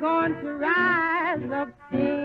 Going to rise up.